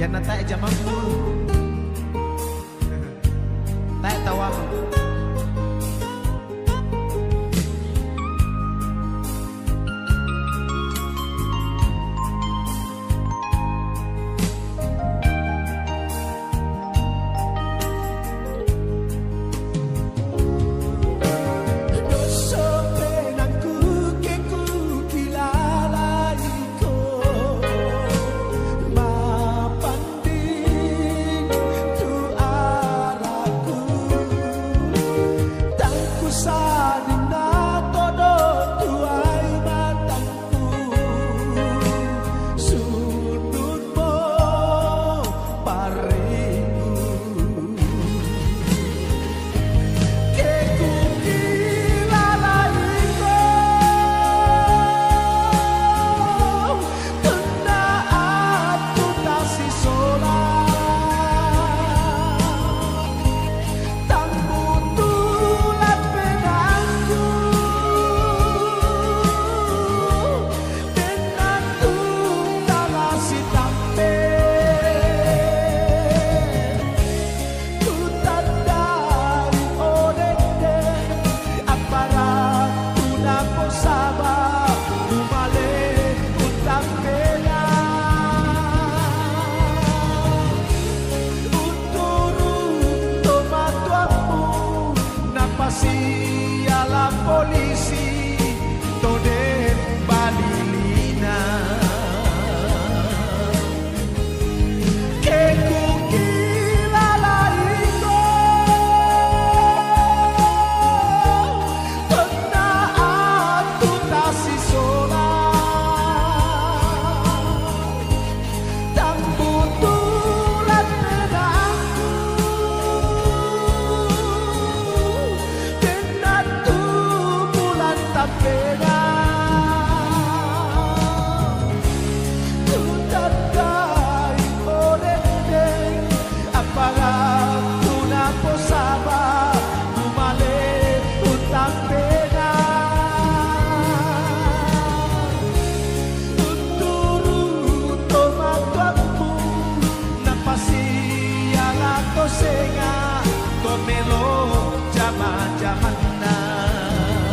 Yan na tayo jamang po. Tayo tawa mo.